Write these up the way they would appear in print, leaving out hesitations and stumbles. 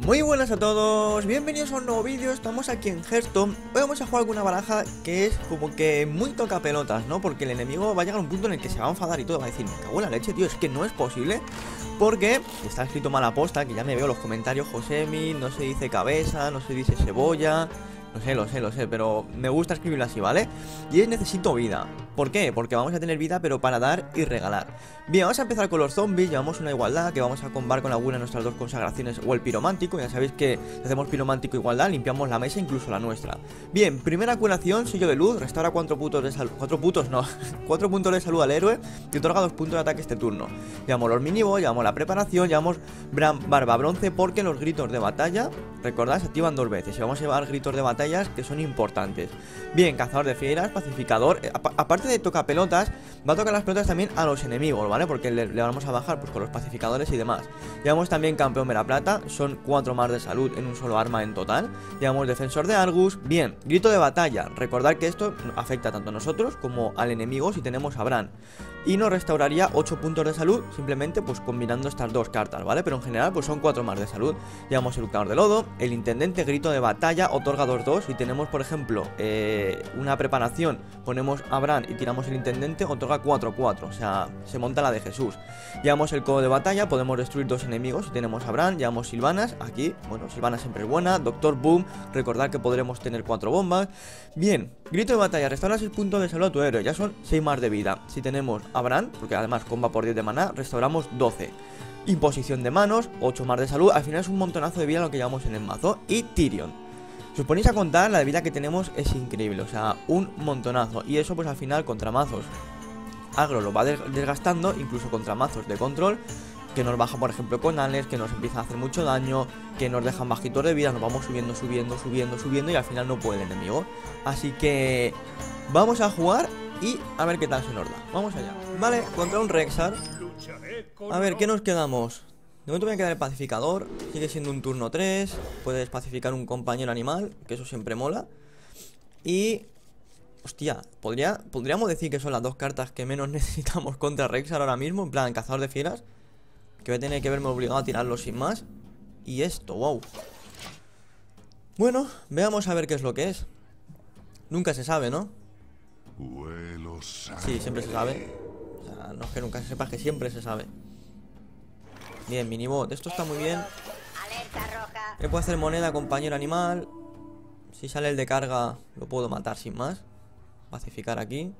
Muy buenas a todos, bienvenidos a un nuevo vídeo. Estamos aquí en Hearthstone. Hoy vamos a jugar con una baraja que es como que muy toca pelotas, ¿no? Porque el enemigo va a llegar a un punto en el que se va a enfadar y todo. Va a decir, me cago en la leche, tío, es que no es posible. Porque está escrito mala posta, que ya me veo los comentarios. Josemi, no se dice cabeza, no se dice cebolla. Lo sé, pero me gusta escribirlo así, ¿vale? Y es necesito vida. ¿Por qué? Porque vamos a tener vida, pero para dar y regalar. Bien, vamos a empezar con los zombies. Llevamos una igualdad que vamos a combar con alguna de nuestras dos consagraciones o el piromántico. Ya sabéis que si hacemos piromántico igualdad, limpiamos la mesa, incluso la nuestra. Bien, primera curación, sello de luz. Restaura 4 puntos de salud al héroe y otorga 2 puntos de ataque este turno. Llevamos los minibos, llevamos la preparación, llevamos barba bronce porque los gritos de batalla, recordad, se activan 2 veces. Y vamos a llevar gritos de batalla que son importantes. Bien, cazador de fieras, pacificador. Aparte de toca pelotas, va a tocar las pelotas también a los enemigos, ¿vale? Porque le vamos a bajar pues con los pacificadores y demás. Llevamos también campeón de la plata, son 4 más de salud en un solo arma en total. Llevamos defensor de Argus. Bien, grito de batalla. Recordad que esto afecta tanto a nosotros como al enemigo si tenemos a Bran. Y nos restauraría 8 puntos de salud simplemente pues combinando estas dos cartas, ¿vale? Pero en general pues son 4 más de salud. Llevamos el luchador de lodo, el intendente, grito de batalla, otorga 2-2. Si tenemos por ejemplo una preparación, ponemos a Bran y tiramos el intendente, otorga 4-4, o sea, se monta la de Jesús. Llevamos el codo de batalla, podemos destruir 2 enemigos si tenemos a Bran. Llevamos Silvanas, aquí, bueno, Silvanas siempre es buena. Doctor Boom, recordad que podremos tener 4 bombas. Bien, grito de batalla, restaura 6 puntos de salud a tu héroe, ya son 6 más de vida. Si tenemos a Bran, porque además comba por 10 de maná, restauramos 12. Imposición de manos, 8 más de salud, al final es un montonazo de vida lo que llevamos en el mazo. Y Tyrion, si os ponéis a contar, la de vida que tenemos es increíble, o sea, un montonazo. Y eso pues al final contra mazos agro lo va desgastando, incluso contra mazos de control, que nos baja por ejemplo con Ales, que nos empieza a hacer mucho daño, que nos dejan bajitos de vida, nos vamos subiendo y al final no puede el enemigo. Así que vamos a jugar y a ver qué tal se nos da. Vamos allá. Vale, contra un Rexxar. A ver, ¿qué nos quedamos? De momento voy a quedar el pacificador. Sigue siendo un turno 3. Puedes pacificar un compañero animal, que eso siempre mola. Y... hostia, podríamos decir que son las dos cartas que menos necesitamos contra Rexxar ahora mismo. En plan, cazador de fieras, que voy a tener que verme obligado a tirarlo sin más. Y esto, wow. Bueno, veamos a ver qué es lo que es. Nunca se sabe, ¿no? Sí, siempre se sabe. O sea, no es que nunca se sepa, es que siempre se sabe. Bien, minibot, esto está muy bien. Le puedo hacer moneda, compañero animal. Si sale el de carga, lo puedo matar sin más. Pacificar aquí.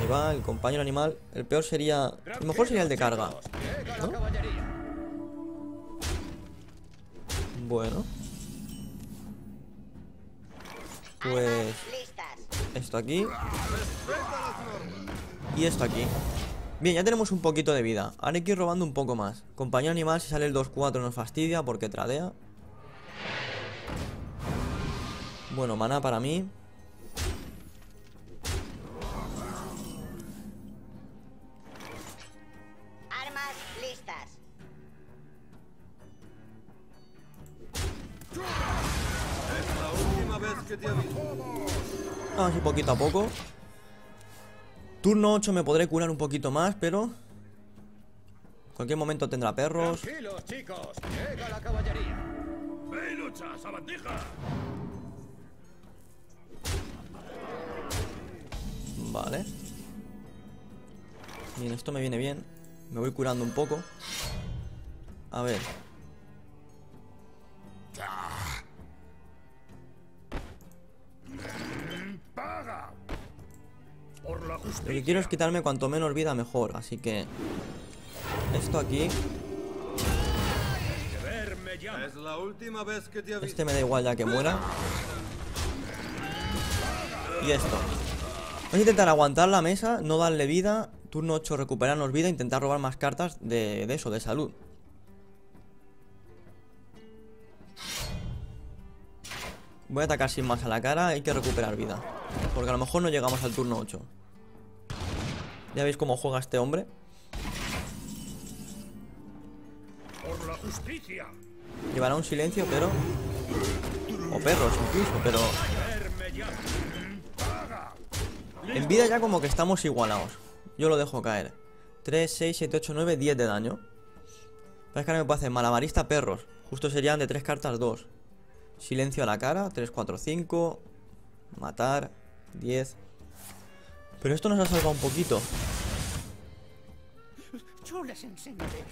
Ahí va, el compañero animal. El peor sería... a lo mejor sería el de carga, ¿no? Bueno, pues esto aquí y esto aquí. Bien, ya tenemos un poquito de vida. Ahora hay que ir robando un poco más. Compañero animal, si sale el 2-4 nos fastidia porque tradea. Bueno, maná para mí. Armas listas. Vamos a ir poquito a poco. Turno 8 me podré curar un poquito más, pero en cualquier momento tendrá perros. Vale. Bien, esto me viene bien. Me voy curando un poco. A ver. Lo que quiero es quitarme cuanto menos vida mejor, así que esto aquí. Este me da igual ya que muera. Y esto. Vamos a intentar aguantar la mesa, no darle vida. Turno 8 recuperarnos vida, intentar robar más cartas de eso, de salud. Voy a atacar sin más a la cara, hay que recuperar vida, porque a lo mejor no llegamos al turno 8. Ya veis cómo juega este hombre. Por la justicia. Llevará un silencio, pero... o perros incluso, pero... en vida ya como que estamos igualados. Yo lo dejo caer. 3, 6, 7, 8, 9, 10 de daño. Parece que ahora me puedo hacer malabarista perros. Justo serían de 3 cartas 2. Silencio a la cara, 3, 4, 5. Matar, 10. Pero esto nos ha salvado un poquito.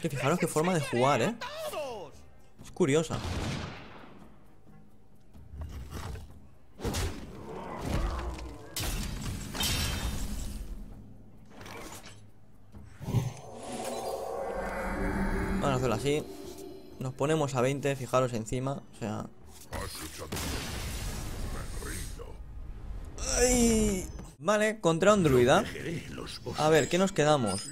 Que fijaros qué forma de jugar, ¿eh? Es curiosa. Vamos a hacerlo así. Nos ponemos a 20, fijaros encima. O sea... ¡ay! Vale, contra un druida. A ver, ¿qué nos quedamos?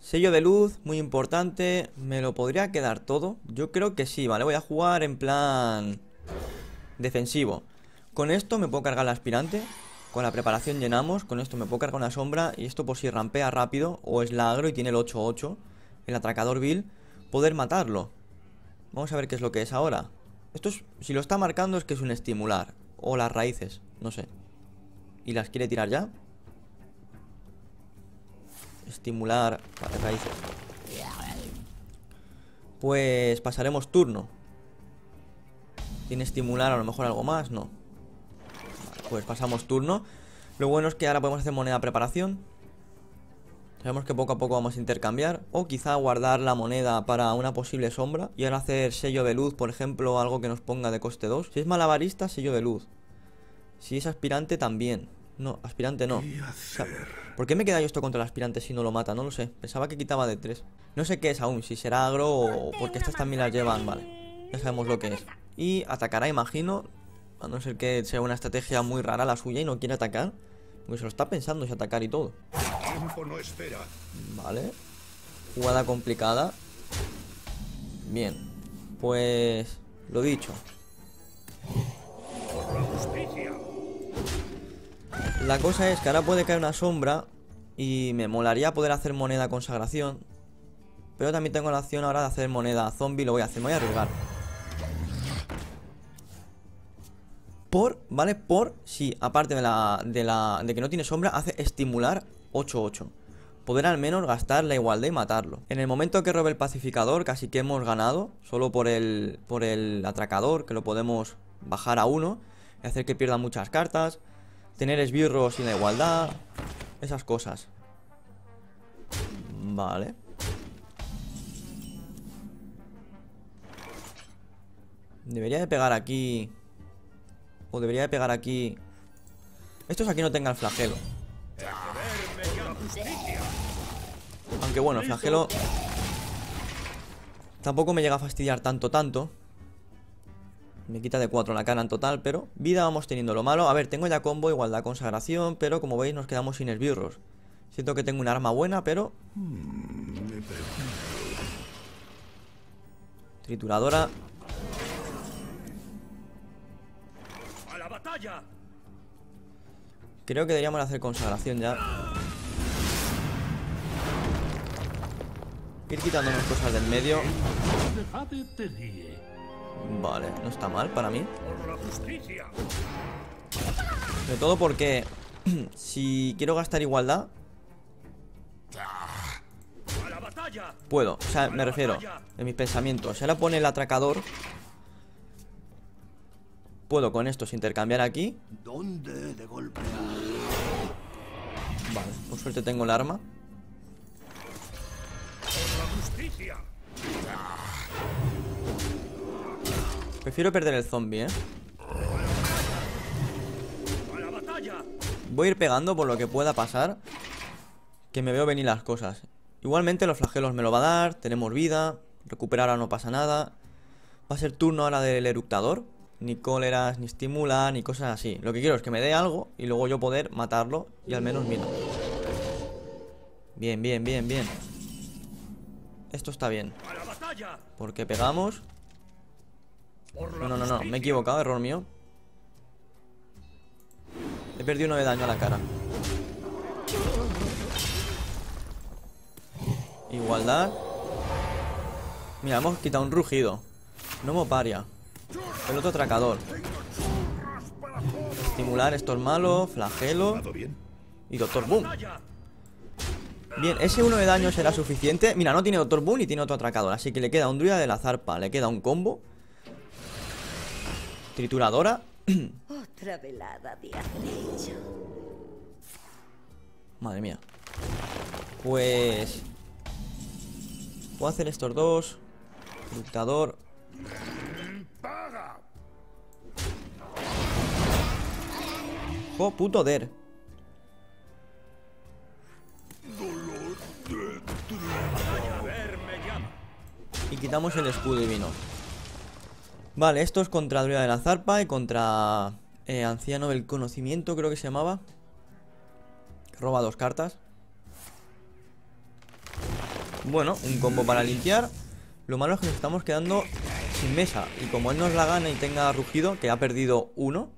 Sello de luz, muy importante. ¿Me lo podría quedar todo? Yo creo que sí, vale, voy a jugar en plan defensivo. Con esto me puedo cargar la aspirante. Con la preparación llenamos. Con esto me puedo cargar una sombra. Y esto por si rampea rápido o es la agro y tiene el 8-8, el atracador vil, poder matarlo. Vamos a ver qué es lo que es ahora. Esto es, si lo está marcando es que es un estimular o las raíces, no sé. ¿Y las quiere tirar ya? Estimular para raíces. Pues pasaremos turno. ¿Tiene estimular a lo mejor algo más? No. Vale, pues pasamos turno. Lo bueno es que ahora podemos hacer moneda preparación. Sabemos que poco a poco vamos a intercambiar. O quizá guardar la moneda para una posible sombra. Y ahora hacer sello de luz, por ejemplo, algo que nos ponga de coste 2. Si es malabarista, sello de luz. Si es aspirante también. No, aspirante no. ¿Qué hacer? O sea, ¿por qué me queda yo esto contra el aspirante si no lo mata? No lo sé. Pensaba que quitaba de 3. No sé qué es aún, si será agro o... porque estas también las llevan, vale. Ya sabemos lo que es. Y atacará, imagino. A no ser que sea una estrategia muy rara la suya y no quiere atacar. Porque se lo está pensando, si atacar y todo. Vale. Jugada complicada. Bien. Pues... lo dicho. La cosa es que ahora puede caer una sombra y me molaría poder hacer moneda consagración. Pero también tengo la opción ahora de hacer moneda zombie. Lo voy a hacer, me voy a arriesgar. Por, ¿vale? Por, sí, aparte de que no tiene sombra, hace estimular 8-8. Poder al menos gastar la igualdad y matarlo. En el momento que robe el pacificador casi que hemos ganado. Solo por el atracador, que lo podemos bajar a 1 y hacer que pierda muchas cartas. Tener esbirros sin la igualdad. Esas cosas. Vale. Debería de pegar aquí. O debería de pegar aquí. Estos aquí no tengan flagelo. Aunque bueno, el flagelo tampoco me llega a fastidiar tanto. Me quita de 4 la cara en total, pero vida vamos teniendo. Lo malo, a ver, tengo ya combo, igualdad, consagración, pero como veis nos quedamos sin esbirros. Siento que tengo un arma buena, pero... trituradora. ¡A la batalla! Creo que deberíamos hacer consagración ya. Ir quitándonos cosas del medio. Vale, no está mal para mí. Sobre todo porque si quiero gastar igualdad puedo, o sea, me refiero en mis pensamientos, si ahora pone el atracador puedo con estos intercambiar aquí. Vale, por suerte tengo el arma. Prefiero perder el zombie, ¿eh? Voy a ir pegando por lo que pueda pasar. Que me veo venir las cosas. Igualmente los flagelos me lo va a dar. Tenemos vida. Recuperar ahora no pasa nada. Va a ser turno ahora del eructador. Ni cóleras, ni estimula, ni cosas así. Lo que quiero es que me dé algo y luego yo poder matarlo. Y al menos, mira. Bien, bien, bien, bien. Esto está bien. Porque pegamos. No, me he equivocado, error mío. He perdido 9 de daño a la cara. Igualdad. Mira, hemos quitado un rugido. No me paria. El otro atracador. Estimular, esto es malo. Flagelo. Y Doctor Boom. Bien, ese 1 de daño será suficiente. Mira, no tiene Doctor Boom y tiene otro atracador, así que le queda un druida de la zarpa, le queda un combo, trituradora. Otra velada de acecho. Madre mía. Pues puedo hacer estos dos. Dictador. Oh, puto der. Y quitamos el escudo divino. Vale, esto es contra Druida de la Zarpa y contra Anciano del Conocimiento, creo que se llamaba. Roba dos cartas. Bueno, un combo para limpiar. Lo malo es que nos estamos quedando sin mesa. Y como él nos la gana y tenga rugido, que ha perdido uno,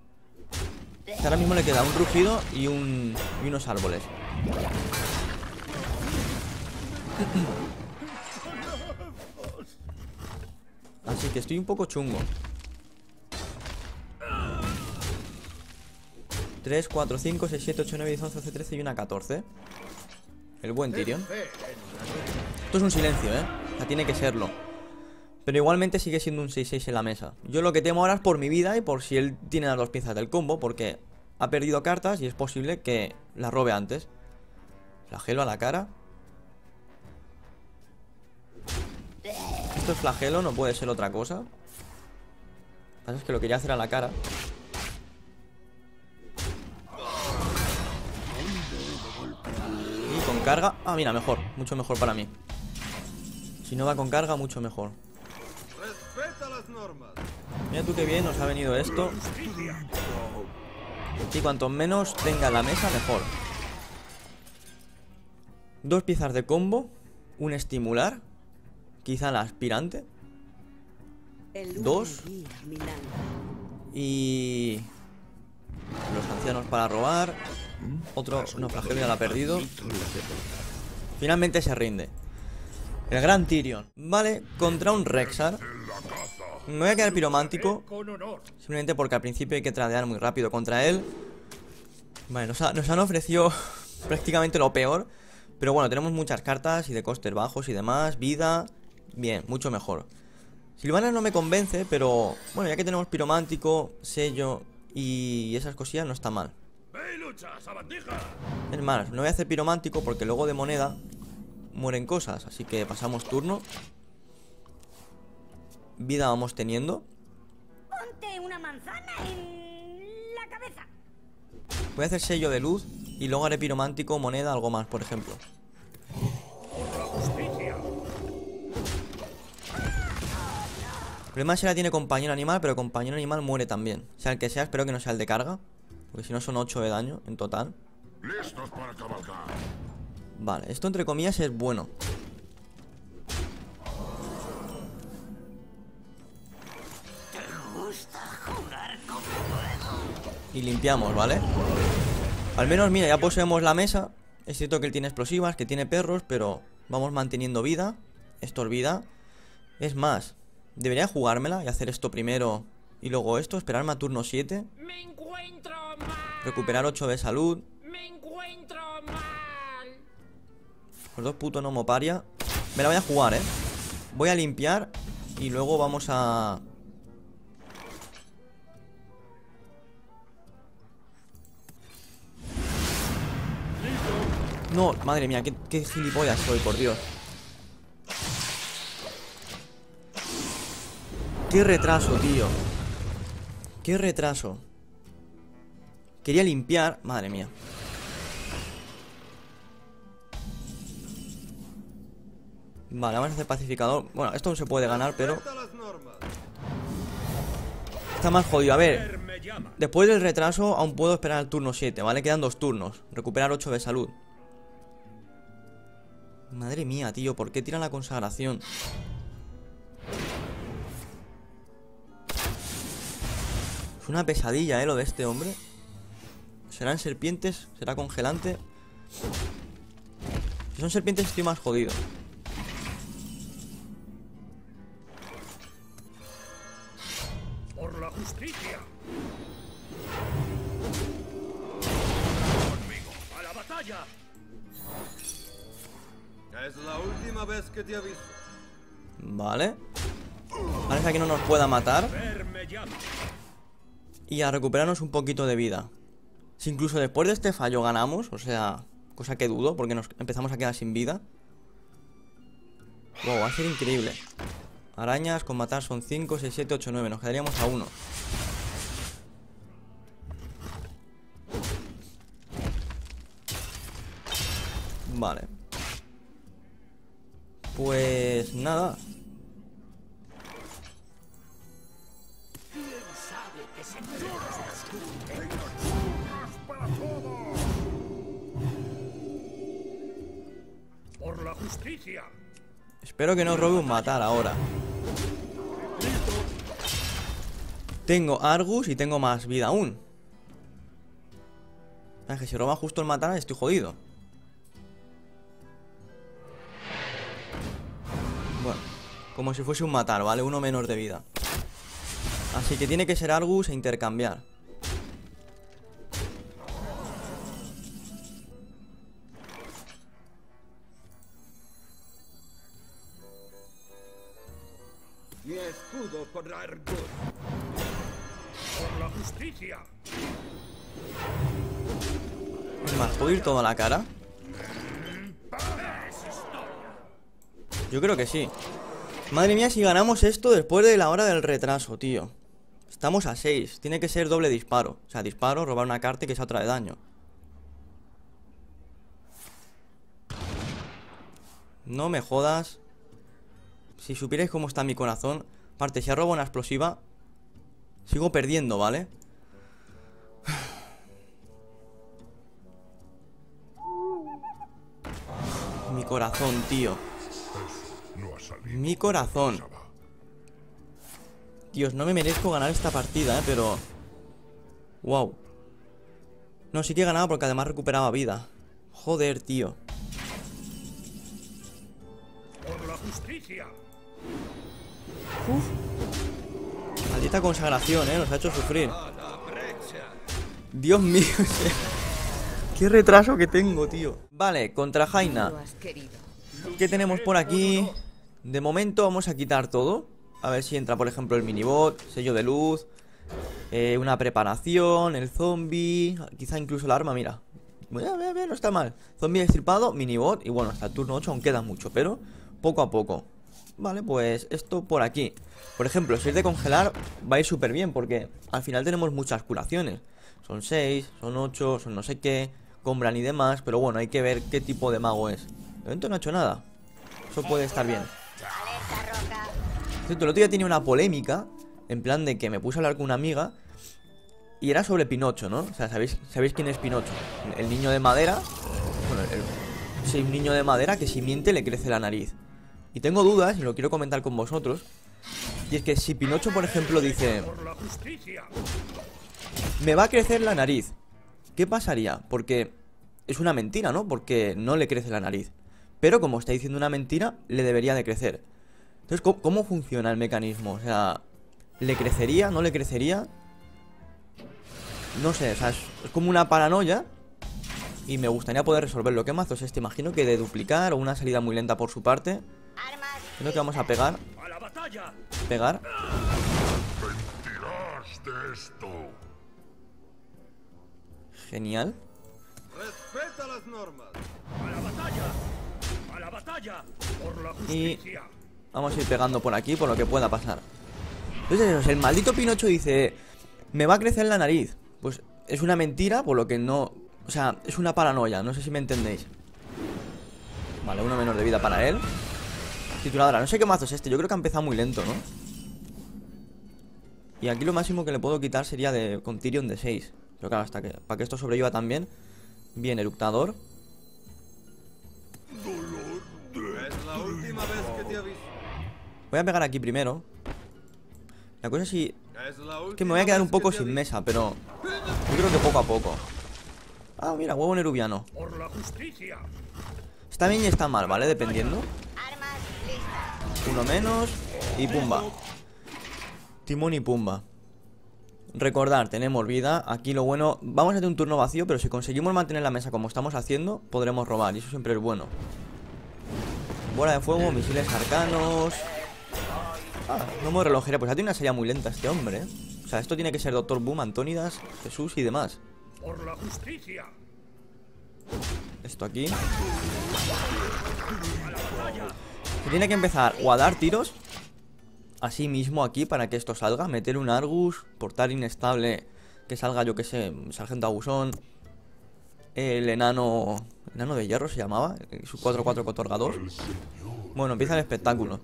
ahora mismo le queda un rugido y unos árboles. Así que estoy un poco chungo. 3, 4, 5, 6, 7, 8, 9, 10, 11, 12, 13 y una 14. El buen Tyrion. Esto es un silencio, ¿eh? O sea, tiene que serlo. Pero igualmente sigue siendo un 6-6 en la mesa. Yo lo que temo ahora es por mi vida y por si él tiene las dos piezas del combo, porque ha perdido cartas y es posible que la robe antes. Flagelo a la cara. Esto es flagelo, no puede ser otra cosa. Lo que pasa es que lo quería hacer a la cara. Y con carga... Ah, mira, mejor. Mucho mejor para mí. Si no va con carga, mucho mejor. Mira tú qué bien nos ha venido esto. Y cuanto menos tenga la mesa, mejor. Dos piezas de combo. Un estimular. Quizá la aspirante. Dos. Y... los ancianos para robar. Otro naufragio ya la ha perdido. Finalmente se rinde. El gran Tyrion. Vale, contra un Rexxar. Me voy a quedar piromántico. Simplemente porque al principio hay que tradear muy rápido contra él. Vale, nos han ofrecido prácticamente lo peor. Pero bueno, tenemos muchas cartas y de costes bajos y demás. Vida... Bien, mucho mejor. Silvana no me convence, pero bueno, ya que tenemos piromántico, sello y esas cosillas, no está mal. Es más, no voy a hacer piromántico porque luego de moneda mueren cosas, así que pasamos turno. Vida vamos teniendo. Ponte una manzana en la cabeza. Voy a hacer sello de luz y luego haré piromántico, moneda, algo más, por ejemplo. El problema es que la tiene compañero animal, pero compañero animal muere también. O sea, el que sea, espero que no sea el de carga, porque si no son 8 de daño en total. Listos para cabalgar. Vale, esto entre comillas es bueno. ¿Te gusta jugar con fuego? Y limpiamos, ¿vale? Al menos, mira, ya poseemos la mesa. Es cierto que él tiene explosivas, que tiene perros, pero vamos manteniendo vida. Esto es vida. Es más... debería jugármela y hacer esto primero y luego esto, esperarme a turno 7. Me encuentro mal. Recuperar 8 de salud. Me encuentro mal. Los dos putos no moparia. Me la voy a jugar, eh. Voy a limpiar y luego vamos a... No, madre mía, qué gilipollas soy, por Dios. Qué retraso, tío. Qué retraso. Quería limpiar. Madre mía. Vale, vamos a hacer pacificador. Bueno, esto no se puede ganar, pero... está más jodido. A ver, después del retraso aún puedo esperar al turno 7, ¿vale? Quedan 2 turnos. Recuperar 8 de salud. Madre mía, tío. ¿Por qué tiran la consagración? Es una pesadilla, lo de este hombre. ¿Serán serpientes? ¿Será congelante? Si son serpientes estoy más jodido. Por la justicia. Conmigo, a la batalla. última vez que te aviso. Vale. Parece que no nos pueda matar. Y a recuperarnos un poquito de vida. Si incluso después de este fallo ganamos, o sea, cosa que dudo, porque nos empezamos a quedar sin vida. Wow, va a ser increíble. Arañas con matar son 5, 6, 7, 8, 9. Nos quedaríamos a 1. Vale. Pues nada. Por la justicia. Espero que no robe un matar ahora. Tengo Argus y tengo más vida aún. Es que si roba justo el matar estoy jodido. Bueno, como si fuese un matar, ¿vale? Uno menos de vida. Así que tiene que ser Argus e intercambiar. Mi escudo por la Argus. Por la justicia. Es más, ¿puedo ir todo a la cara? Yo creo que sí. Madre mía, si ganamos esto después de la hora del retraso, tío. Estamos a 6. Tiene que ser doble disparo. O sea, disparo, robar una carta y que sea otra de daño. No me jodas. Si supierais cómo está mi corazón. Aparte, si robo una explosiva, sigo perdiendo, ¿vale? Mi corazón, tío. Mi corazón. Dios, no me merezco ganar esta partida, pero... Wow. No, sí que he ganado porque además recuperaba vida. Joder, tío. Por la justicia. Uf. Maldita consagración, nos ha hecho sufrir. Dios mío. Qué retraso que tengo, tío. Vale, contra Jaina. ¿Qué tenemos por aquí? De momento vamos a quitar todo. A ver si entra, por ejemplo, el minibot. Sello de luz, una preparación, el zombie. Quizá incluso el arma, mira. No está mal. Zombie extirpado, minibot. Y bueno, hasta el turno 8 aún queda mucho, pero poco a poco. Vale, pues esto por aquí. Por ejemplo, si es de congelar, va a ir súper bien, porque al final tenemos muchas curaciones. Son 6, son 8, son no sé qué, compran y demás. Pero bueno, hay que ver qué tipo de mago es. De momento no ha hecho nada. Eso puede estar bien. Cierto, el otro día tenía una polémica, en plan de que me puse a hablar con una amiga y era sobre Pinocho, ¿no? O sea, ¿sabéis quién es Pinocho? El niño de madera. Bueno, sí, un niño de madera que si miente le crece la nariz. Y tengo dudas, y lo quiero comentar con vosotros. Y es que si Pinocho, por ejemplo, dice: me va a crecer la nariz, ¿qué pasaría? Porque es una mentira, ¿no? Porque no le crece la nariz. Pero como está diciendo una mentira, le debería de crecer. Entonces, ¿cómo funciona el mecanismo? O sea, ¿le crecería? ¿No le crecería? No sé, o sea, es como una paranoia. Y me gustaría poder resolverlo. ¿Qué mazos es este? Imagino que de duplicar o una salida muy lenta por su parte. Creo que vamos a pegar. Pegar. Genial. Respeta las normas. A la batalla. A la batalla. Por la justicia. Y vamos a ir pegando por aquí, por lo que pueda pasar. Entonces, el maldito Pinocho dice: me va a crecer la nariz. Pues es una mentira, por lo que no. O sea, es una paranoia, no sé si me entendéis. Vale, uno menos de vida para él. Tituladora, no sé qué mazo es este. Yo creo que ha empezado muy lento, ¿no? Y aquí lo máximo que le puedo quitar sería de con Tyrion de 6. Pero claro, hasta que, para que esto sobreviva también. Bien, eructador. Voy a pegar aquí primero. La cosa sí es que me voy a quedar un poco sin mesa, pero yo creo que poco a poco. Ah, mira, huevo nerubiano. Está bien y está mal, ¿vale? Dependiendo. Uno menos y pumba. Timón y pumba. Recordar, tenemos vida. Aquí lo bueno, vamos a hacer un turno vacío, pero si conseguimos mantener la mesa como estamos haciendo, podremos robar, y eso siempre es bueno. bola de fuego, misiles arcanos. No mueve relojera, pues ha tenido una salida muy lenta este hombre, ¿eh? O sea, esto tiene que ser Doctor Boom, Antonidas, Jesús y demás. Por la justicia. Esto aquí se tiene que empezar o a dar tiros así mismo aquí para que esto salga. Meter un Argus, portar inestable, que salga, yo que sé, Sargento Abusón. El enano... ¿Enano de hierro se llamaba? Su 4-4 otorgador. Bueno, empieza el espectáculo.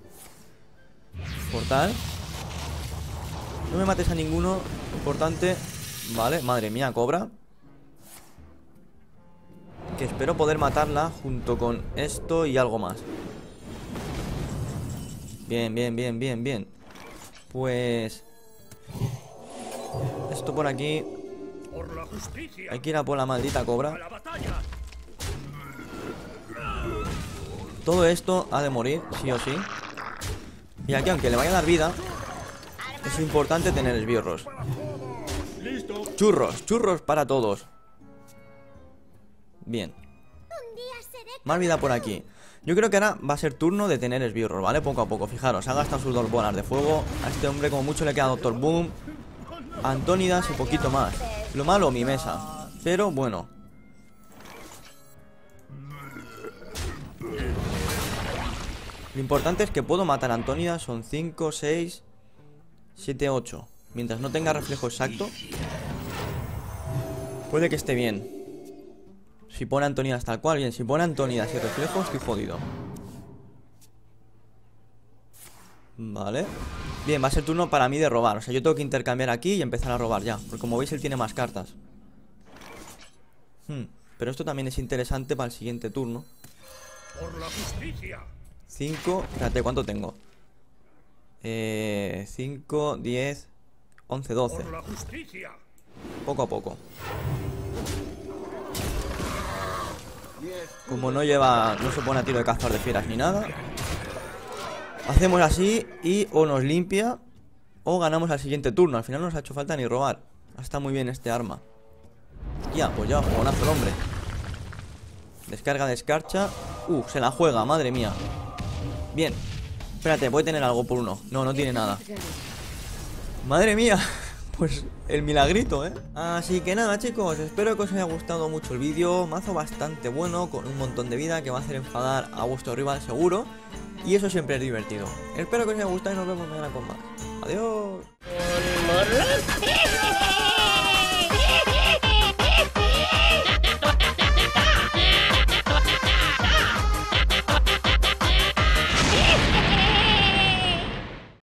Portal. No me mates a ninguno. Importante. Vale, madre mía, cobra. Que espero poder matarla junto con esto y algo más. Bien, bien, bien, bien, bien. Pues... esto por aquí. Hay que ir a por la maldita cobra. Todo esto ha de morir, sí o sí. Y aquí, aunque le vaya a dar vida, es importante tener esbirros. Churros, churros para todos. Bien. Más vida por aquí. Yo creo que ahora va a ser turno de tener esbirros, ¿vale? Poco a poco, fijaros, ha gastado sus dos bolas de fuego. A este hombre como mucho le queda Doctor Boom, Antonidas y poquito más. Lo malo, mi mesa. Pero bueno. Lo importante es que puedo matar a Antonidas. Son 5, 6, 7, 8. Mientras no tenga reflejo exacto, puede que esté bien. Si pone a Antonidas tal cual, bien. Si pone a Antonidas y reflejo, estoy jodido. Vale. Bien, va a ser turno para mí de robar. O sea, yo tengo que intercambiar aquí y empezar a robar ya. Porque como veis, él tiene más cartas. Pero esto también es interesante para el siguiente turno. 5, espérate, ¿cuánto tengo? 5, 10, 11, 12. Poco a poco. Como no lleva, no se pone a tiro de cazador de fieras ni nada. Hacemos así y o nos limpia o ganamos al siguiente turno. Al final no nos ha hecho falta ni robar. Está muy bien este arma. Ya, pues ya, jugonazo el hombre. Descarga de escarcha. Se la juega, madre mía. Bien. Espérate, puede tener algo por uno. No, no tiene nada. Madre mía. Pues el milagrito, ¿eh? Así que nada, chicos, espero que os haya gustado mucho el vídeo. Mazo bastante bueno, con un montón de vida, que va a hacer enfadar a vuestro rival seguro. Y eso siempre es divertido. Espero que os haya gustado y nos vemos mañana con más. Adiós.